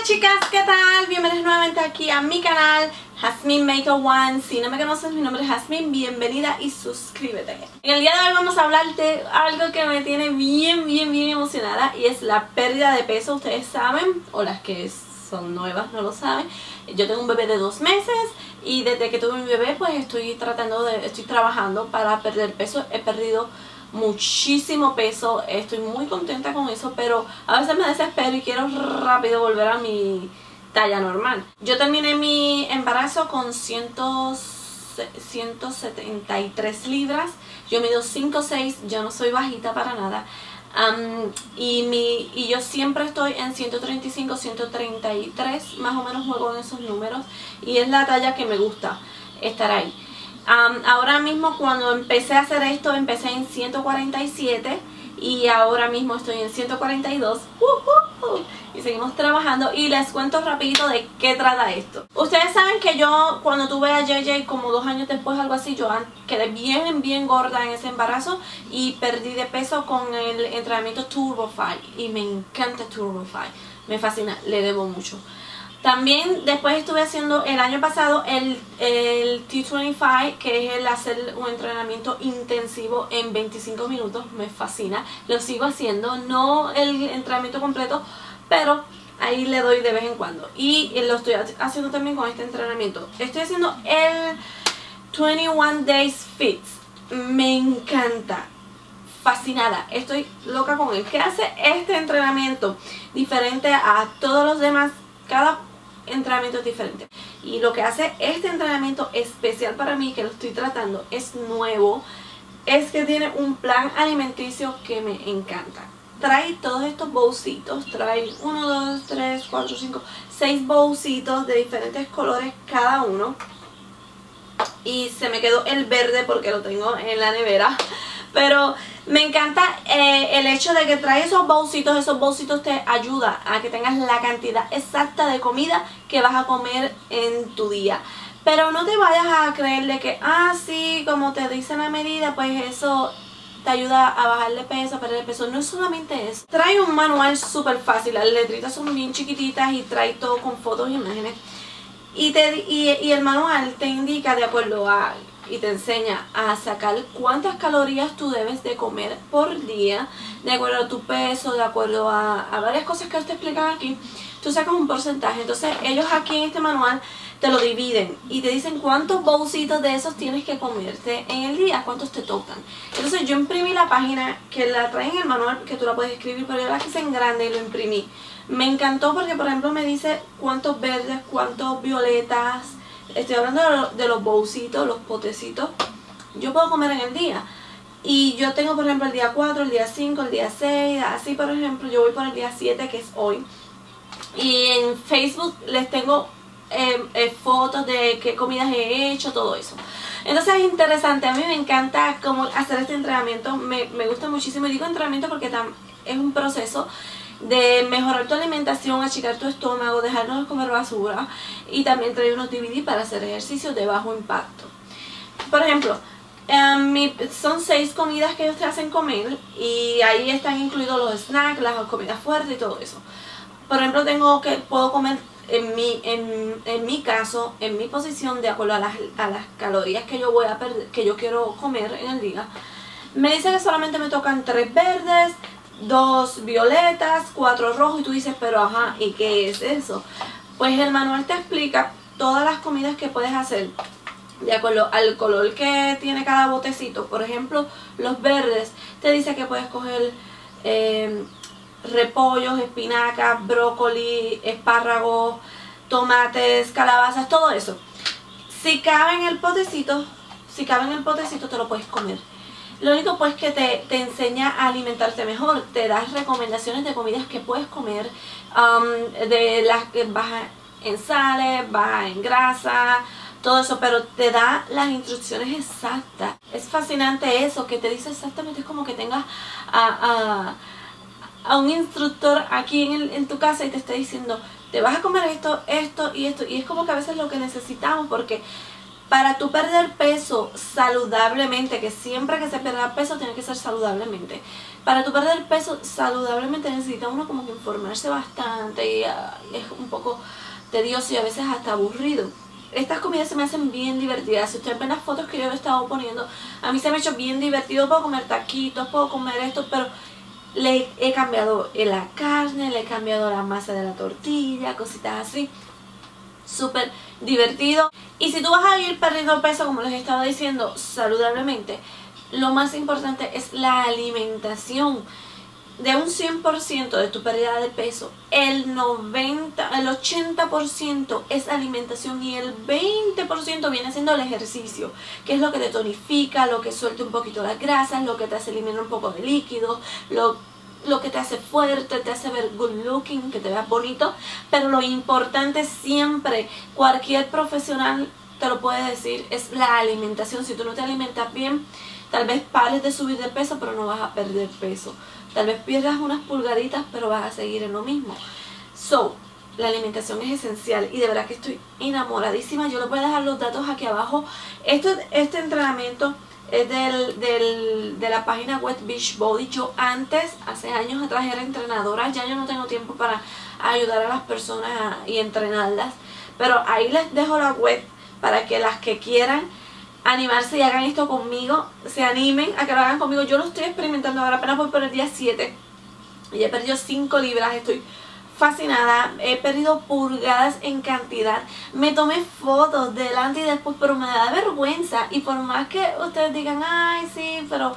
Hola chicas, ¿qué tal? Bienvenidas nuevamente aquí a mi canal JasminMakeup1. Si no me conoces, mi nombre es Jasmin, bienvenida y suscríbete. En el día de hoy vamos a hablar de algo que me tiene bien emocionada y es la pérdida de peso. Ustedes saben, o las que son nuevas no lo saben, yo tengo un bebé de 2 meses y desde que tuve mi bebé pues estoy trabajando para perder peso. He perdido muchísimo peso, estoy muy contenta con eso, pero a veces me desespero y quiero rápido volver a mi talla normal. Yo terminé mi embarazo con 173 libras, yo mido 5'6", yo no soy bajita para nada. Y yo siempre estoy en 135, 133, más o menos juego en esos números y es la talla que me gusta estar ahí. Ahora mismo, cuando empecé a hacer esto, empecé en 147 y ahora mismo estoy en 142. Y seguimos trabajando y les cuento rapidito de qué trata esto. Ustedes saben que yo, cuando tuve a JJ como 2 años después, algo así, yo quedé bien gorda en ese embarazo y perdí de peso con el entrenamiento Turbo Fire. Y me encanta Turbo Fire, me fascina, le debo mucho. También después estuve haciendo el año pasado el T25, que es el hacer un entrenamiento intensivo en 25 minutos. Me fascina, lo sigo haciendo, no el entrenamiento completo, pero ahí le doy de vez en cuando. Y lo estoy haciendo también con este entrenamiento. Estoy haciendo el 21 Day Fix. Me encanta. Fascinada, estoy loca con él. ¿Qué hace este entrenamiento? Diferente a todos los demás. Cada entrenamiento es diferente y lo que hace este entrenamiento especial para mí, que lo estoy tratando, es nuevo, es que tiene un plan alimenticio que me encanta. Trae todos estos bolsitos, trae 1, 2, 3, 4, 5, 6 bolsitos de diferentes colores cada uno, y se me quedó el verde porque lo tengo en la nevera, pero me encanta el hecho de que trae esos bolsitos. Esos bolsitos te ayudan a que tengas la cantidad exacta de comida que vas a comer en tu día. Pero no te vayas a creerle que, sí, como te dicen la medida, pues eso te ayuda a bajarle peso, a perder peso. No es solamente eso. Trae un manual súper fácil, las letritas son bien chiquititas y trae todo con fotos e imágenes. Y el manual te indica, de acuerdo a... y te enseña a sacar cuántas calorías tú debes de comer por día, de acuerdo a tu peso, de acuerdo a varias cosas que te explican aquí. Tú sacas un porcentaje. Entonces ellos aquí en este manual te lo dividen y te dicen cuántos bolsitos de esos tienes que comerte en el día, cuántos te tocan. Entonces yo imprimí la página que la traen en el manual, que tú la puedes escribir, pero yo la hice en grande y lo imprimí. Me encantó porque, por ejemplo, me dice cuántos verdes, cuántos violetas. Estoy hablando de los bolsitos, los potecitos. Yo puedo comer en el día. Y yo tengo, por ejemplo, el día 4, el día 5, el día 6. Así, por ejemplo, yo voy por el día 7, que es hoy. Y en Facebook les tengo fotos de qué comidas he hecho, todo eso. Entonces es interesante. A mí me encanta cómo hacer este entrenamiento. Me gusta muchísimo. Y digo entrenamiento porque es un proceso de mejorar tu alimentación, achicar tu estómago, dejarnos de comer basura, y también trae unos DVD para hacer ejercicios de bajo impacto. Por ejemplo, son 6 comidas que ellos te hacen comer y ahí están incluidos los snacks, las comidas fuertes y todo eso. Por ejemplo, puedo comer en mi caso, en mi posición, de acuerdo a las calorías que yo voy a perder, que yo quiero comer en el día. Me dice que solamente me tocan 3 verdes, 2 violetas, 4 rojos, y tú dices, pero ajá, ¿y qué es eso? Pues el manual te explica todas las comidas que puedes hacer de acuerdo al color que tiene cada botecito. Por ejemplo, los verdes, te dice que puedes coger repollos, espinacas, brócoli, espárragos, tomates, calabazas, todo eso. Si cabe en el potecito te lo puedes comer. Lo único pues que te enseña a alimentarte mejor, te das recomendaciones de comidas que puedes comer, de las que baja en sales, baja en grasa, todo eso, pero te da las instrucciones exactas. Es fascinante eso, que te dice exactamente, es como que tengas a un instructor aquí en tu casa y te está diciendo, te vas a comer esto, esto y esto, y es como que a veces lo que necesitamos, porque Para tú perder peso saludablemente, que siempre que se pierda peso tiene que ser saludablemente. Para tú perder peso saludablemente necesita uno como que informarse bastante y es un poco tedioso y a veces hasta aburrido. Estas comidas se me hacen bien divertidas. Si ustedes ven las fotos que yo he estado poniendo, a mí se me ha hecho bien divertido. Puedo comer taquitos, puedo comer esto, pero le he cambiado la carne, le he cambiado la masa de la tortilla, cositas así. Súper divertido. Y si tú vas a ir perdiendo peso, como les estaba diciendo, saludablemente, lo más importante es la alimentación. De un 100% de tu pérdida de peso, el 80% es alimentación y el 20% viene siendo el ejercicio, que es lo que te tonifica, lo que suelta un poquito las grasas, lo que te hace eliminar un poco de líquido, lo que te hace fuerte, te hace ver good looking, que te veas bonito. Pero lo importante siempre, cualquier profesional te lo puede decir, es la alimentación. Si tú no te alimentas bien, tal vez pares de subir de peso, pero no vas a perder peso. Tal vez pierdas unas pulgaditas, pero vas a seguir en lo mismo. So, la alimentación es esencial y de verdad que estoy enamoradísima. Yo les voy a dejar los datos aquí abajo. Este entrenamiento es de la página web Beach Body. Yo antes, hace años atrás, era entrenadora. Ya yo no tengo tiempo para ayudar a las personas y entrenarlas. Pero ahí les dejo la web para que las que quieran animarse y hagan esto conmigo, se animen a que lo hagan conmigo. Yo lo estoy experimentando ahora, apenas voy por el día 7 y he perdido 5 libras, estoy fascinada. He perdido pulgadas en cantidad, me tomé fotos delante y después, pero me da vergüenza. Y por más que ustedes digan, ay sí, pero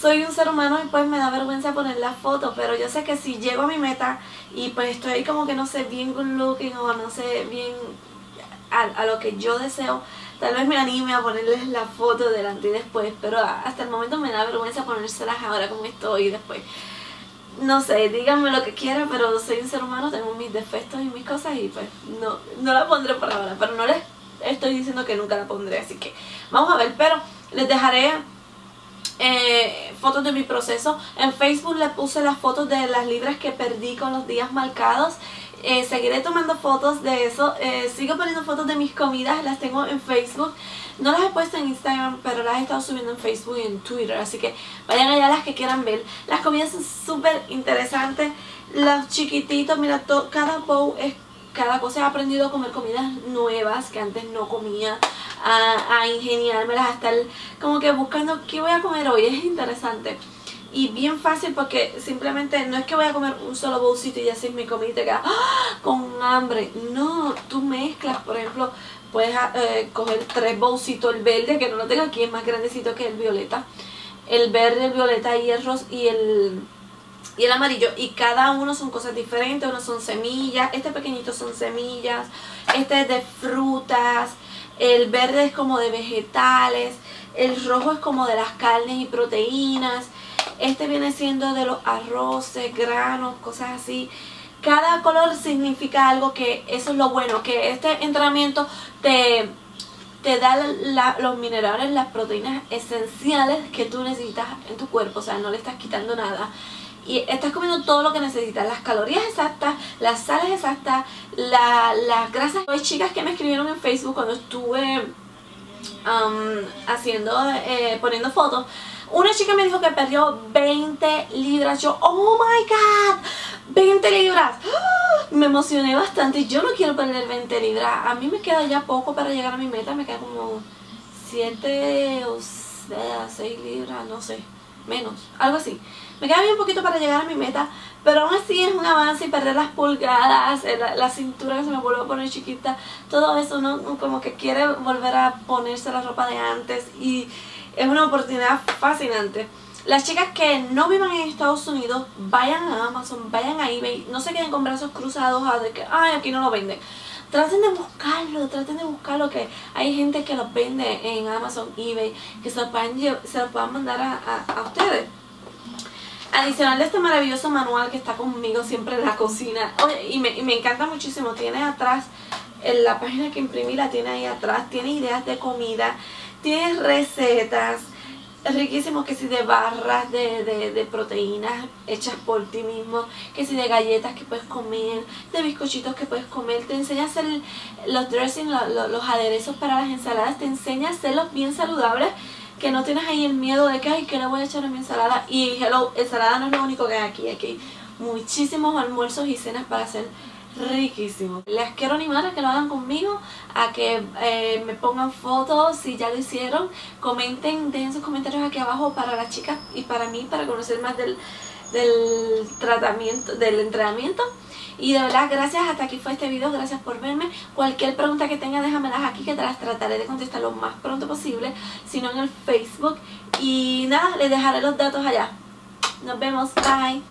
soy un ser humano y pues me da vergüenza poner la foto, pero yo sé que si llego a mi meta y pues estoy como que no sé, bien good looking o no sé, bien a lo que yo deseo, tal vez me anime a ponerles la foto delante y después, pero hasta el momento me da vergüenza ponérselas ahora como estoy y después. No sé, díganme lo que quieran, pero soy un ser humano, tengo mis defectos y mis cosas y pues no la pondré por ahora, pero no les estoy diciendo que nunca la pondré, así que vamos a ver. Pero les dejaré fotos de mi proceso. En Facebook les puse las fotos de las libras que perdí con los días marcados. Seguiré tomando fotos de eso. Sigo poniendo fotos de mis comidas, las tengo en Facebook. No las he puesto en Instagram, pero las he estado subiendo en Facebook y en Twitter, así que vayan allá las que quieran ver. Las comidas son súper interesantes. Los chiquititos, mira, cada bowl es cada cosa. He aprendido a comer comidas nuevas que antes no comía, a ingeniármelas, a estar como que buscando qué voy a comer hoy. Es interesante. Y bien fácil, porque simplemente no es que voy a comer un solo bolsito y ya si es mi comida y te queda con hambre. No, tú mezclas. Por ejemplo, puedes coger 3 bolsitos, el verde, que no lo tengo aquí, es más grandecito que el violeta. El verde, el violeta y el rosa y el amarillo. Y cada uno son cosas diferentes. Uno son semillas, este pequeñito son semillas, este es de frutas, el verde es como de vegetales, el rojo es como de las carnes y proteínas. Este viene siendo de los arroces, granos, cosas así. Cada color significa algo, que eso es lo bueno, que este entrenamiento te da los minerales, las proteínas esenciales que tú necesitas en tu cuerpo. O sea, no le estás quitando nada. Y estás comiendo todo lo que necesitas, las calorías exactas, las sales exactas, las grasas. Hay chicas que me escribieron en Facebook cuando estuve poniendo fotos. Una chica me dijo que perdió 20 libras. Yo, oh my god, 20 libras. ¡Oh! Me emocioné bastante. Yo no quiero perder 20 libras. A mí me queda ya poco para llegar a mi meta. Me queda como 7 o 6 libras, no sé, menos, algo así. Me queda bien poquito para llegar a mi meta, pero aún así es un avance. Y perder las pulgadas, la cintura que se me volvió a poner chiquita, todo eso, ¿no? Como que quiere volver a ponerse la ropa de antes y es una oportunidad fascinante. Las chicas que no vivan en Estados Unidos, vayan a Amazon, vayan a eBay, no se queden con brazos cruzados a de que, ay, aquí no lo venden. Traten de buscarlo, que hay gente que los vende en Amazon, eBay, que se los puedan mandar a ustedes. Adicional de este maravilloso manual que está conmigo siempre en la cocina. Oye, y me encanta muchísimo. Tiene atrás, en la página que imprimí la tiene ahí atrás. Tiene ideas de comida, tiene recetas, riquísimos, que si de barras de proteínas hechas por ti mismo, que si de galletas que puedes comer, de bizcochitos que puedes comer. Te enseña a hacer los dressings, los aderezos para las ensaladas, te enseña a hacerlos bien saludables, que no tienes ahí el miedo de que, ay, ¿qué le voy a echar a mi ensalada? Y hello, ensalada no es lo único que hay aquí, aquí hay muchísimos almuerzos y cenas para hacer riquísimo. Les quiero animar a que lo hagan conmigo, a que me pongan fotos si ya lo hicieron, comenten, dejen sus comentarios aquí abajo para las chicas y para mí, para conocer más del tratamiento, del entrenamiento. Y de verdad, gracias, hasta aquí fue este video, gracias por verme. Cualquier pregunta que tengan, déjamelas aquí, que te las trataré de contestar lo más pronto posible, si no en el Facebook. Y nada, les dejaré los datos allá. Nos vemos, bye.